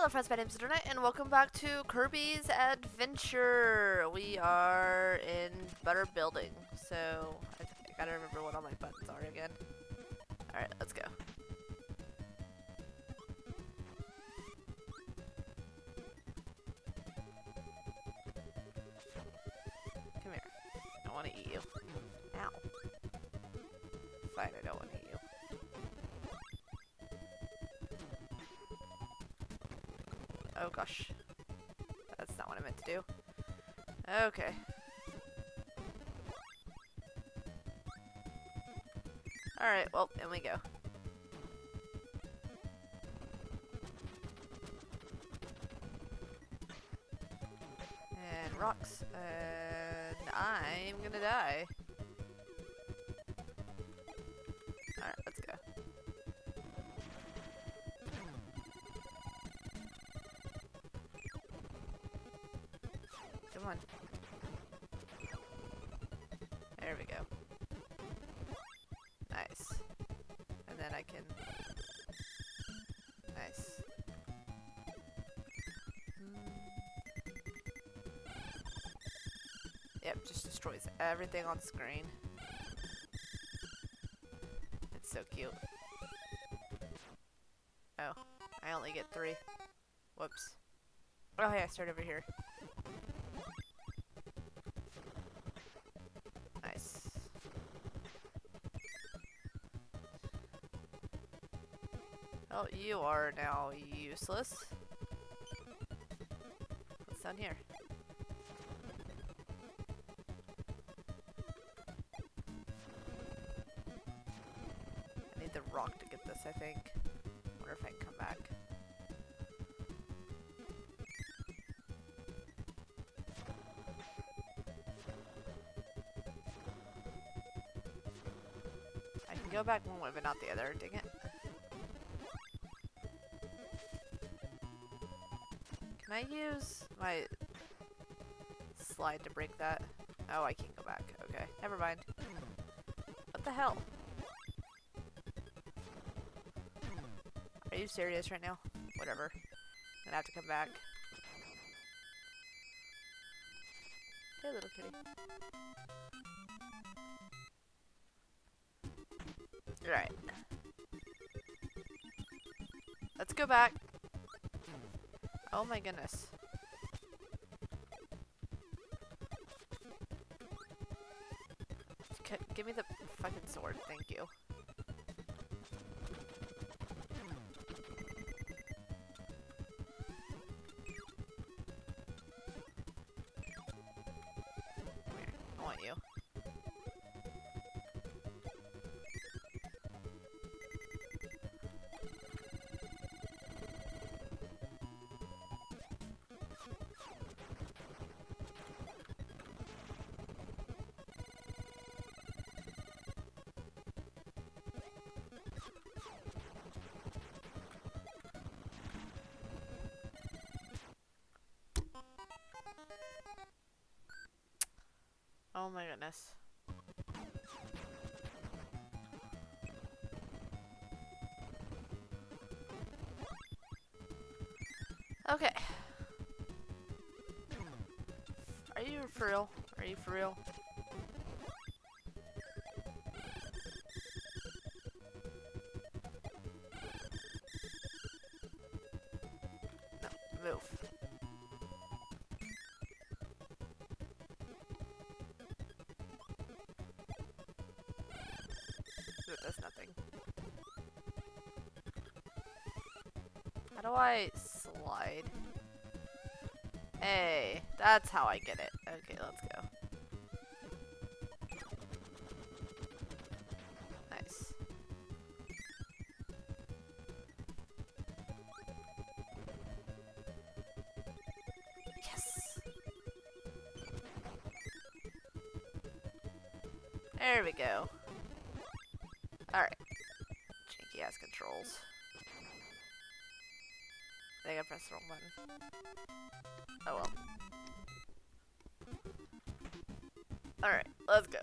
Hello friends, my name is Internet, and welcome back to Kirby's Adventure! We are in Butter Building, so I gotta remember what all my buttons are again. Alright, let's go. Come here. I wanna eat you. Ow. Fine, I don't wanna eat you. Oh gosh, that's not what I meant to do. Okay. Alright, well, in we go. And rocks, and I'm gonna die. Alright, let's go. Come on. There we go. Nice. And then I can... Nice. Yep, just destroys everything on screen. It's so cute. Oh, I only get 3. Whoops. Oh, hey, I start over here. Oh, you are now useless. What's down here? I need the rock to get this, I think. I wonder if I can come back. I can go back one way, but not the other. Dang it. Can I use my slide to break that? Oh, I can't go back. Okay, never mind. What the hell? Are you serious right now? Whatever. I'm gonna have to come back. Hey, little kitty. Alright. Let's go back. Oh my goodness. Give me the fucking sword, thank you. Come here, I want you. Oh my goodness. Okay. Are you for real? Are you for real? No, move. That's nothing. How do I slide? Hey, that's how I get it. Okay, let's go. Nice. Yes! There we go. Alright. Janky ass controls. I think I pressed the wrong button. Oh well. Alright, let's go.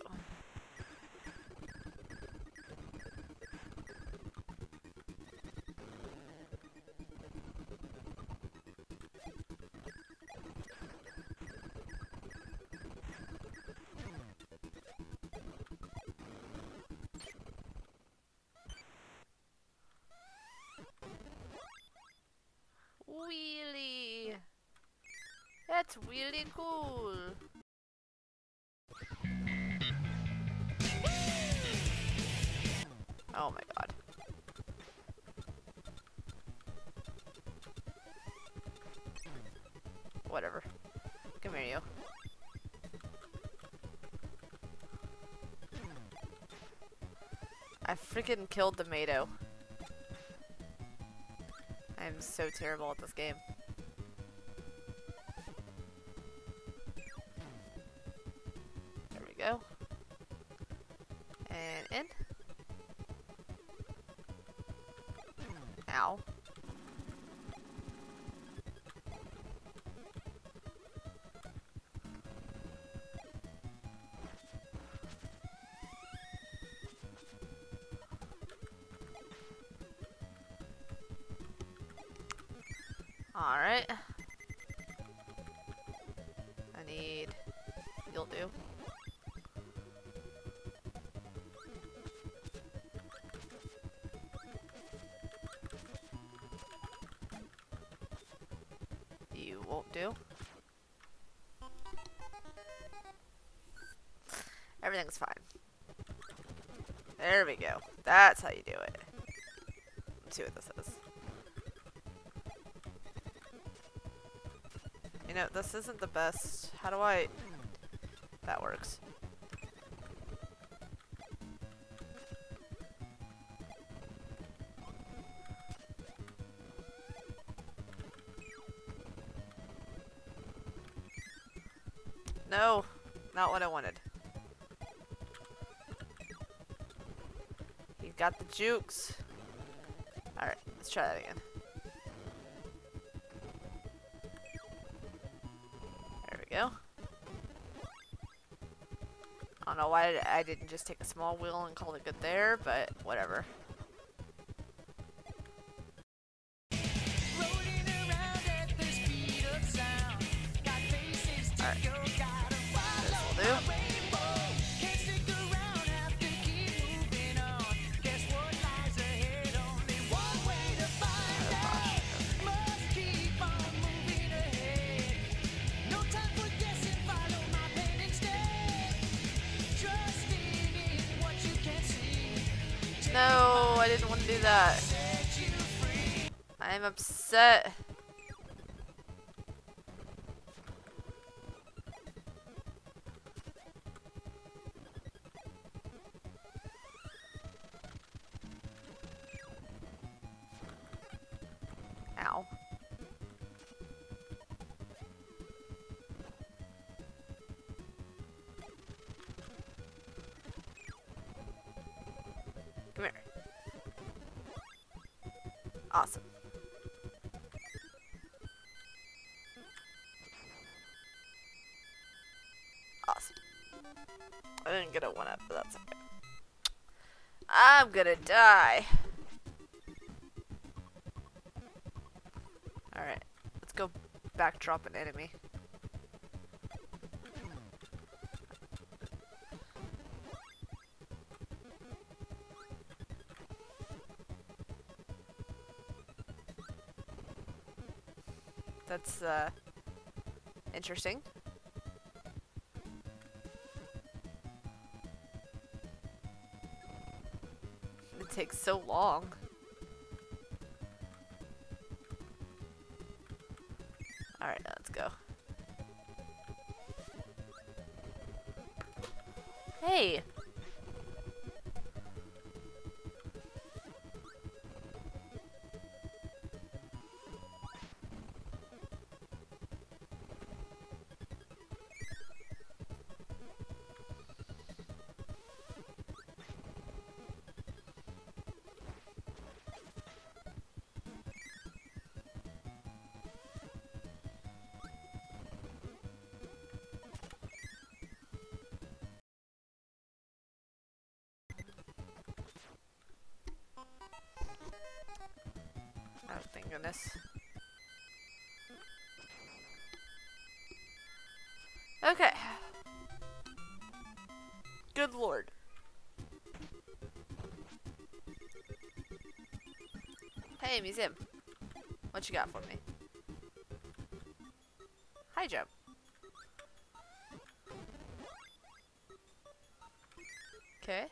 That's really cool. Oh my god. Whatever. Come here, you. I freaking killed the Mado. I'm so terrible at this game. There we go. And in. Ow. Alright. I need... You'll do. You won't do. Everything's fine. There we go. That's how you do it. Let's see what this is. No, this isn't the best. How do I... That works. No! Not what I wanted. You got the jukes. Alright, let's try that again. I don't know why I didn't just take a small wheel and call it good there, but whatever. Alright. This will do. No, I didn't want to do that. I am upset. Ow. Come here. Awesome. Awesome. I didn't get a 1-up, but that's okay. I'm gonna die. Alright, let's go backdrop an enemy. That's, interesting. It takes so long. Alright, let's go. Hey! Oh, thank goodness. Okay. Good lord. Hey, museum. What you got for me? Hi, Joe. Okay.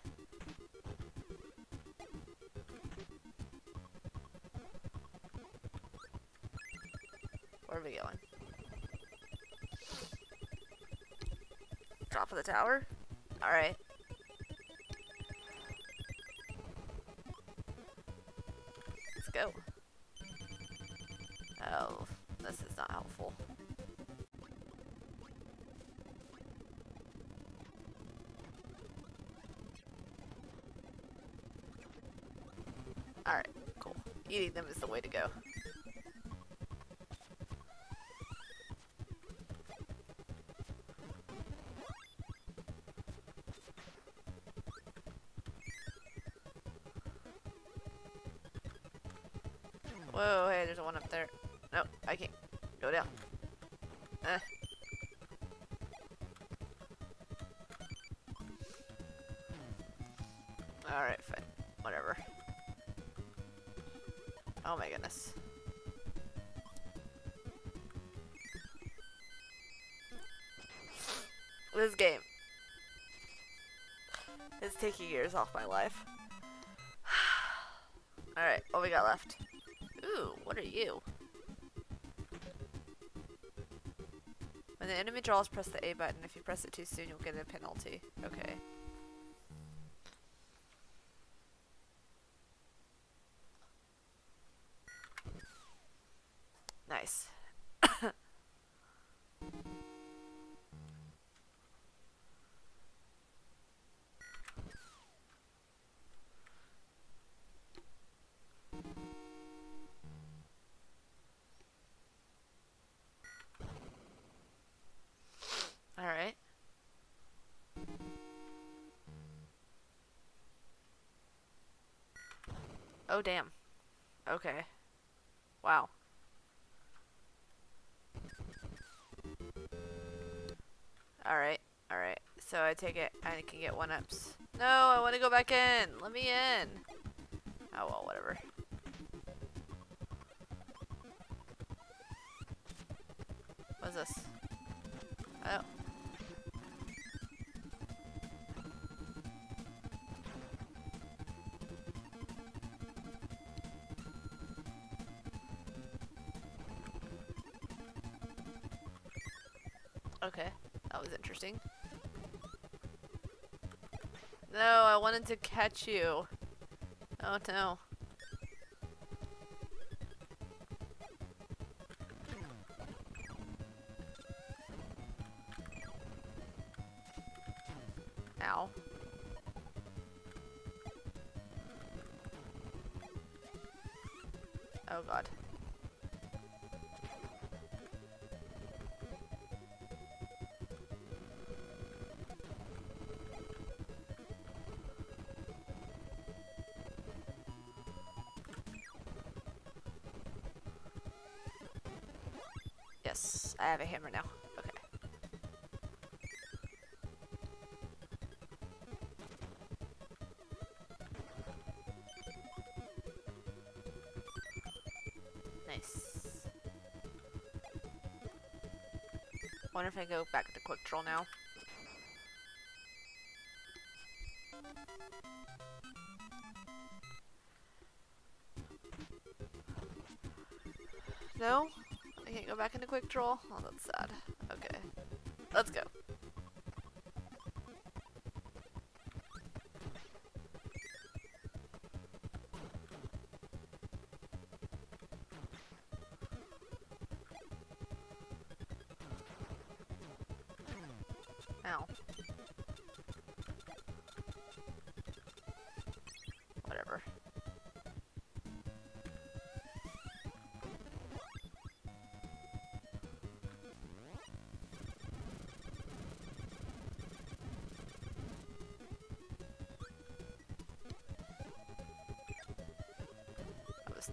Where are we going? Drop of the tower? Alright. Let's go. Oh, this is not helpful. Alright, cool. Eating them is the way to go. Whoa, hey, there's one up there. No, I can't. Go down. Alright, fine. Whatever. Oh my goodness. This game is taking years off my life. Alright, what we got left? Ooh, what are you? When the enemy draws, press the A button. If you press it too soon, you'll get a penalty. Okay. Nice. All right. Oh, damn. Okay. Wow. Alright, alright. So I take it I can get one-ups. No, I want to go back in. Let me in. Oh, well, whatever. What's this? Oh. Okay. That was interesting. No, I wanted to catch you. Oh no. Ow. Oh god. Yes, I have a hammer now. Okay. Nice. Wonder if I go back to quick troll now. No? I can't go back into quick troll? Oh, that's sad. Okay. Let's go. Ow. Whatever.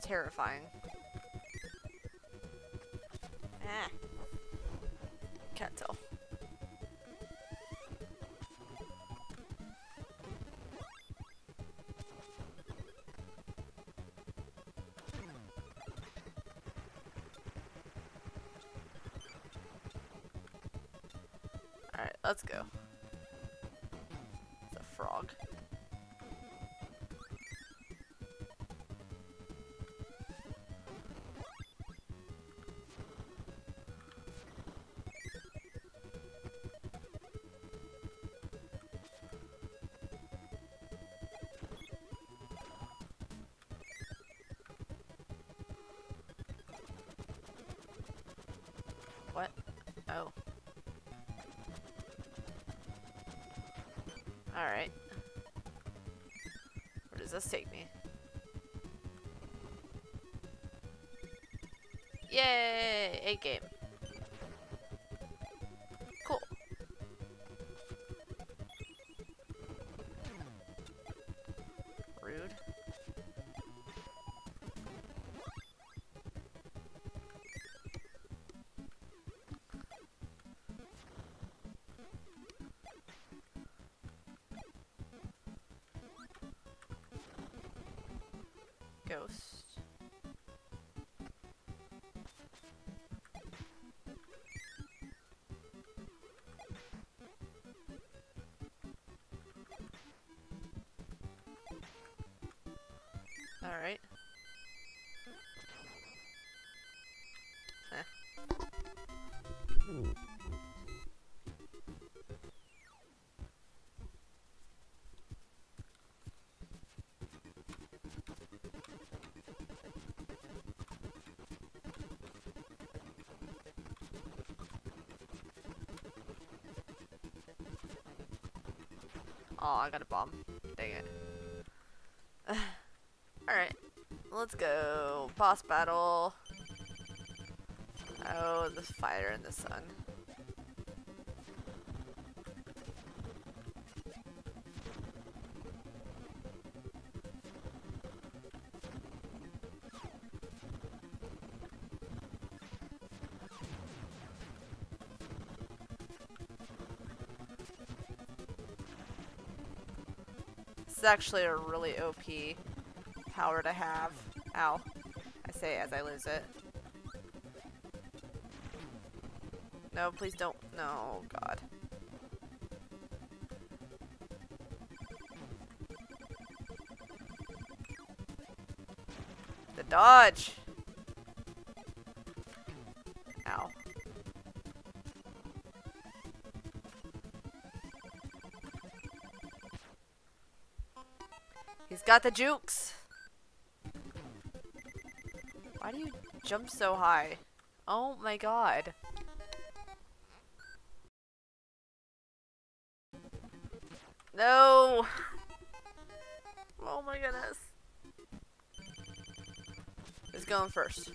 Terrifying. Ah. Can't tell. Alright, let's go. It's a frog. Oh. Alright. Where does this take me? Yay! Egg game. Cool. Rude. Ghost. Alright. Huh. Oh, I got a bomb. Dang it. Alright, let's go. Boss battle. Oh, the fire and the sun. This is actually a really OP power to have. Ow. I say it as I lose it. No, please don't. No, God. The dodge! Ow. He's got the jukes! Why do you jump so high? Oh my God. No! Oh my goodness. Who's going first?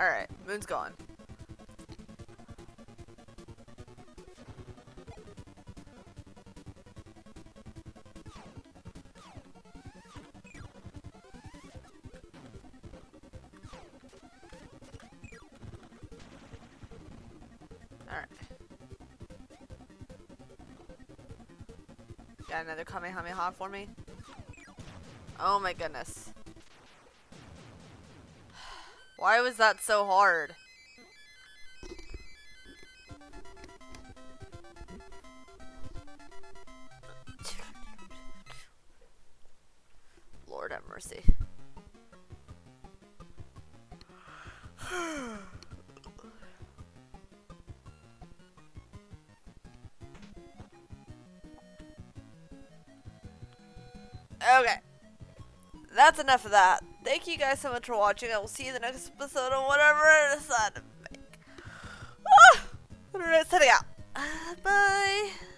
Alright, moon's gone. Alright. Got another Kamehameha for me? Oh my goodness. Why was that so hard? Lord have mercy. Okay. That's enough of that. Thank you guys so much for watching. I will see you in the next episode of whatever I decide to make. Ah! Setting out. Bye.